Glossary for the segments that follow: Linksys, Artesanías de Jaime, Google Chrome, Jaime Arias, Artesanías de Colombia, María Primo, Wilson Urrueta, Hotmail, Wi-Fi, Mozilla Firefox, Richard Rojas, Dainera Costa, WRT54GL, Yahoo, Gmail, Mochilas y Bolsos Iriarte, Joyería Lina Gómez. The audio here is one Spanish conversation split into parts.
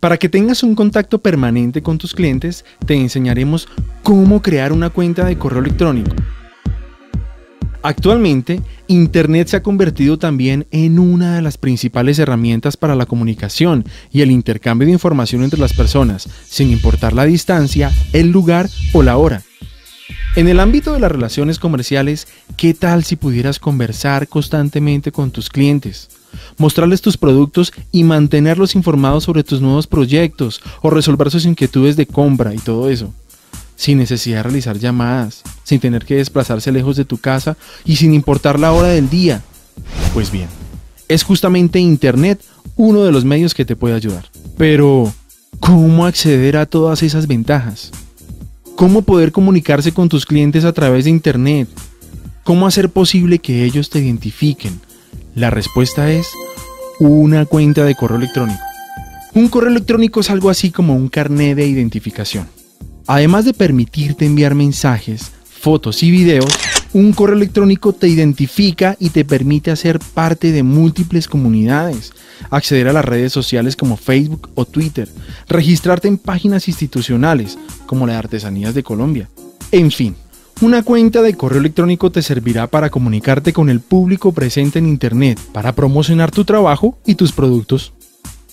Para que tengas un contacto permanente con tus clientes, te enseñaremos cómo crear una cuenta de correo electrónico. Actualmente, Internet se ha convertido también en una de las principales herramientas para la comunicación y el intercambio de información entre las personas, sin importar la distancia, el lugar o la hora. En el ámbito de las relaciones comerciales, ¿qué tal si pudieras conversar constantemente con tus clientes? Mostrarles tus productos y mantenerlos informados sobre tus nuevos proyectos o resolver sus inquietudes de compra y todo eso. Sin necesidad de realizar llamadas, sin tener que desplazarse lejos de tu casa y sin importar la hora del día. Pues bien, es justamente Internet uno de los medios que te puede ayudar. Pero, ¿cómo acceder a todas esas ventajas? ¿Cómo poder comunicarse con tus clientes a través de Internet? ¿Cómo hacer posible que ellos te identifiquen? La respuesta es una cuenta de correo electrónico. Un correo electrónico es algo así como un carnet de identificación. Además de permitirte enviar mensajes, fotos y videos, un correo electrónico te identifica y te permite hacer parte de múltiples comunidades, acceder a las redes sociales como Facebook o Twitter, registrarte en páginas institucionales como la de Artesanías de Colombia. En fin. Una cuenta de correo electrónico te servirá para comunicarte con el público presente en Internet, para promocionar tu trabajo y tus productos.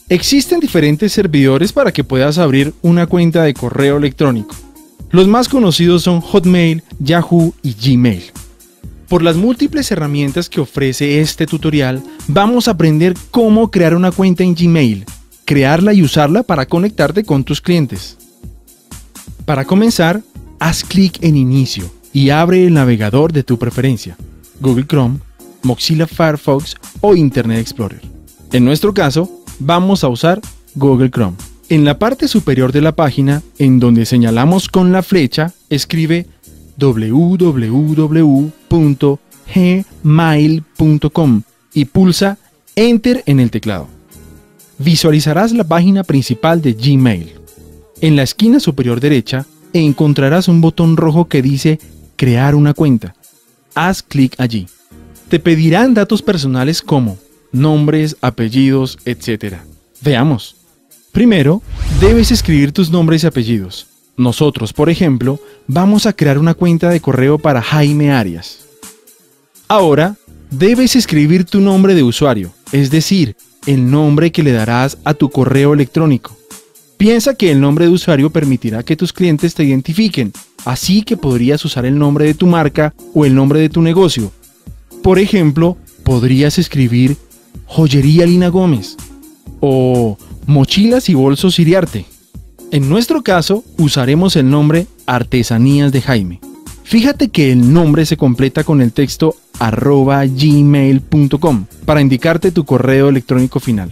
Existen diferentes servidores para que puedas abrir una cuenta de correo electrónico. Los más conocidos son Hotmail, Yahoo y Gmail. Por las múltiples herramientas que ofrece este tutorial, vamos a aprender cómo crear una cuenta en Gmail, crearla y usarla para conectarte con tus clientes. Para comenzar, haz clic en Inicio y abre el navegador de tu preferencia, Google Chrome, Mozilla Firefox o Internet Explorer. En nuestro caso, vamos a usar Google Chrome. En la parte superior de la página, en donde señalamos con la flecha, escribe www.gmail.com y pulsa Enter en el teclado. Visualizarás la página principal de Gmail. En la esquina superior derecha, encontrarás un botón rojo que dice crear una cuenta. Haz clic allí. Te pedirán datos personales como nombres, apellidos, etc. Veamos. Primero, debes escribir tus nombres y apellidos. Nosotros, por ejemplo, vamos a crear una cuenta de correo para Jaime Arias. Ahora, debes escribir tu nombre de usuario, es decir, el nombre que le darás a tu correo electrónico. Piensa que el nombre de usuario permitirá que tus clientes te identifiquen, así que podrías usar el nombre de tu marca o el nombre de tu negocio. Por ejemplo, podrías escribir Joyería Lina Gómez o Mochilas y Bolsos Iriarte. En nuestro caso, usaremos el nombre Artesanías de Jaime. Fíjate que el nombre se completa con el texto @gmail.com para indicarte tu correo electrónico final.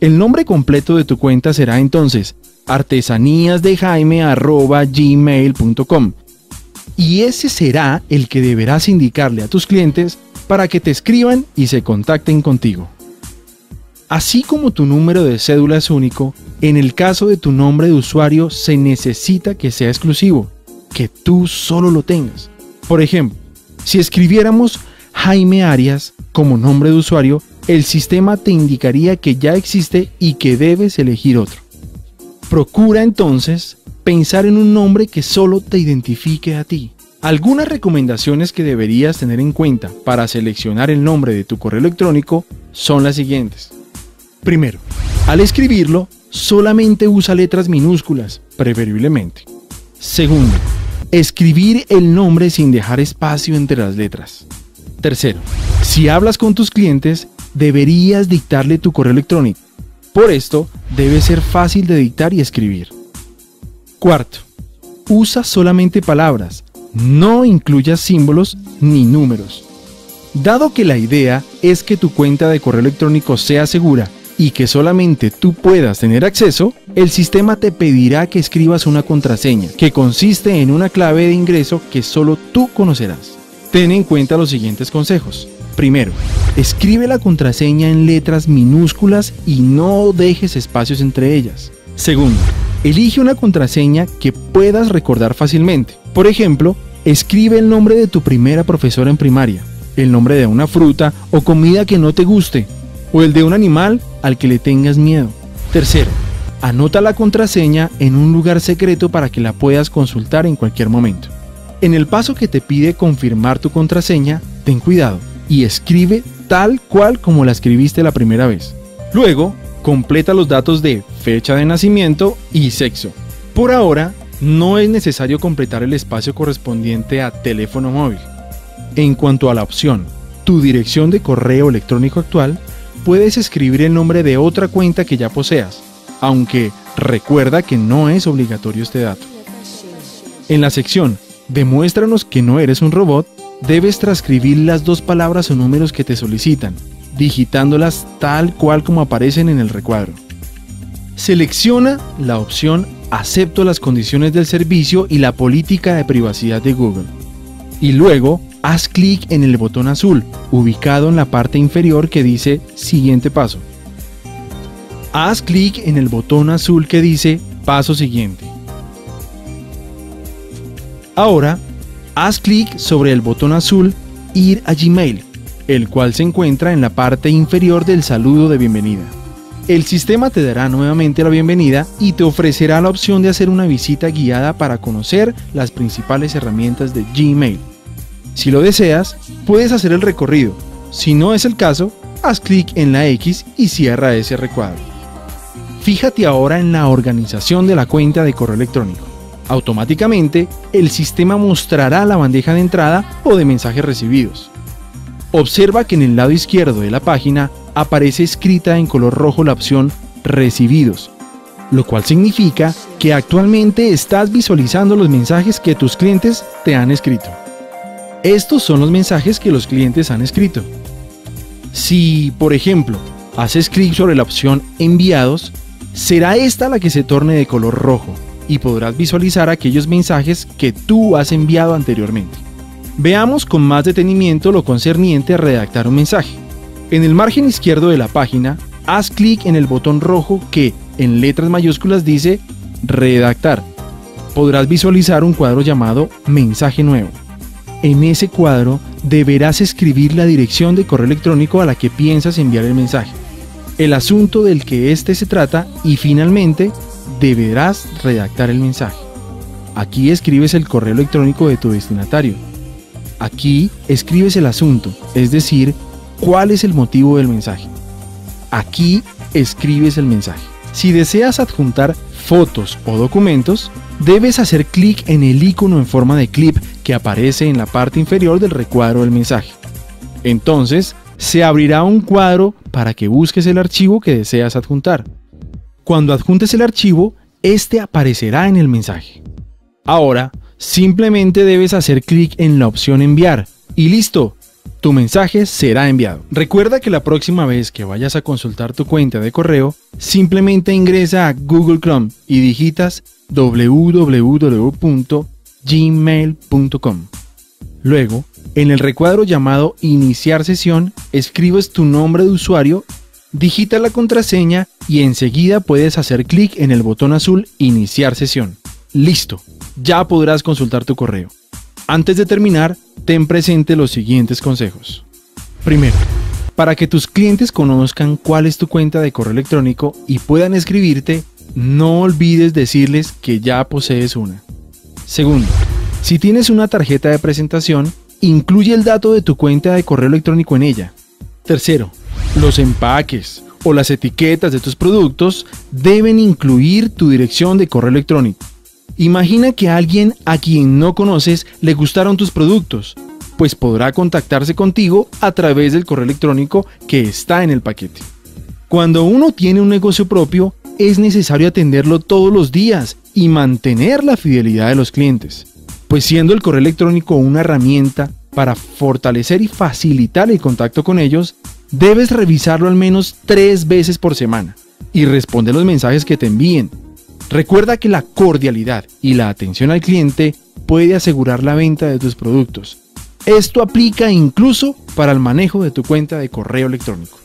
El nombre completo de tu cuenta será entonces artesaníasdejaime@gmail.com y ese será el que deberás indicarle a tus clientes para que te escriban y se contacten contigo. Así como tu número de cédula es único, en el caso de tu nombre de usuario se necesita que sea exclusivo, que tú solo lo tengas. Por ejemplo, si escribiéramos Jaime Arias como nombre de usuario, el sistema te indicaría que ya existe y que debes elegir otro. Procura entonces pensar en un nombre que solo te identifique a ti. Algunas recomendaciones que deberías tener en cuenta para seleccionar el nombre de tu correo electrónico son las siguientes. Primero, al escribirlo, solamente usa letras minúsculas, preferiblemente. Segundo, escribir el nombre sin dejar espacio entre las letras. Tercero, si hablas con tus clientes, deberías dictarle tu correo electrónico. Por esto, debe ser fácil de dictar y escribir. Cuarto, usa solamente palabras, no incluyas símbolos ni números. Dado que la idea es que tu cuenta de correo electrónico sea segura y que solamente tú puedas tener acceso, el sistema te pedirá que escribas una contraseña, que consiste en una clave de ingreso que solo tú conocerás. Ten en cuenta los siguientes consejos. Primero, escribe la contraseña en letras minúsculas y no dejes espacios entre ellas. Segundo, elige una contraseña que puedas recordar fácilmente. Por ejemplo, escribe el nombre de tu primera profesora en primaria, el nombre de una fruta o comida que no te guste, o el de un animal al que le tengas miedo. Tercero, Anota la contraseña en un lugar secreto para que la puedas consultar en cualquier momento. En el paso que te pide confirmar tu contraseña, ten cuidado y escribe tal cual como la escribiste la primera vez. Luego, completa los datos de fecha de nacimiento y sexo. Por ahora, no es necesario completar el espacio correspondiente a teléfono móvil. En cuanto a la opción, tu dirección de correo electrónico actual, puedes escribir el nombre de otra cuenta que ya poseas, aunque recuerda que no es obligatorio este dato. En la sección Demuéstranos que no eres un robot, debes transcribir las dos palabras o números que te solicitan, digitándolas tal cual como aparecen en el recuadro. Selecciona la opción Acepto las condiciones del servicio y la política de privacidad de Google. Y luego, haz clic en el botón azul, ubicado en la parte inferior que dice Siguiente paso. Haz clic en el botón azul que dice Paso siguiente. Ahora, haz clic sobre el botón azul Ir a Gmail, el cual se encuentra en la parte inferior del saludo de bienvenida. El sistema te dará nuevamente la bienvenida y te ofrecerá la opción de hacer una visita guiada para conocer las principales herramientas de Gmail. Si lo deseas, puedes hacer el recorrido. Si no es el caso, haz clic en la X y cierra ese recuadro. Fíjate ahora en la organización de la cuenta de correo electrónico. Automáticamente, el sistema mostrará la bandeja de entrada o de mensajes recibidos. Observa que en el lado izquierdo de la página aparece escrita en color rojo la opción Recibidos, lo cual significa que actualmente estás visualizando los mensajes que tus clientes te han escrito. Estos son los mensajes que los clientes han escrito. Si, por ejemplo, haces clic sobre la opción Enviados, será esta la que se torne de color rojo y podrás visualizar aquellos mensajes que tú has enviado anteriormente. Veamos con más detenimiento lo concerniente a redactar un mensaje. En el margen izquierdo de la página, haz clic en el botón rojo que, en letras mayúsculas, dice Redactar. Podrás visualizar un cuadro llamado Mensaje nuevo. En ese cuadro deberás escribir la dirección de correo electrónico a la que piensas enviar el mensaje, el asunto del que éste se trata y finalmente deberás redactar el mensaje. Aquí escribes el correo electrónico de tu destinatario. Aquí escribes el asunto, es decir, cuál es el motivo del mensaje. Aquí escribes el mensaje. Si deseas adjuntar fotos o documentos, debes hacer clic en el icono en forma de clip que aparece en la parte inferior del recuadro del mensaje. Entonces, se abrirá un cuadro para que busques el archivo que deseas adjuntar. Cuando adjuntes el archivo, este aparecerá en el mensaje. Ahora, simplemente debes hacer clic en la opción Enviar y listo, tu mensaje será enviado. Recuerda que la próxima vez que vayas a consultar tu cuenta de correo, simplemente ingresa a Google Chrome y digitas www.gmail.com. Luego, en el recuadro llamado Iniciar sesión, escribes tu nombre de usuario, digita la contraseña y enseguida puedes hacer clic en el botón azul Iniciar sesión. Listo, ya podrás consultar tu correo. Antes de terminar, ten presente los siguientes consejos. Primero, para que tus clientes conozcan cuál es tu cuenta de correo electrónico y puedan escribirte, no olvides decirles que ya posees una. Segundo, si tienes una tarjeta de presentación, incluye el dato de tu cuenta de correo electrónico en ella. Tercero, los empaques o las etiquetas de tus productos deben incluir tu dirección de correo electrónico. Imagina que a alguien a quien no conoces le gustaron tus productos, pues podrá contactarse contigo a través del correo electrónico que está en el paquete. Cuando uno tiene un negocio propio, es necesario atenderlo todos los días y mantener la fidelidad de los clientes, pues siendo el correo electrónico una herramienta para fortalecer y facilitar el contacto con ellos, debes revisarlo al menos 3 veces por semana y responder los mensajes que te envíen. Recuerda que la cordialidad y la atención al cliente puede asegurar la venta de tus productos. Esto aplica incluso para el manejo de tu cuenta de correo electrónico.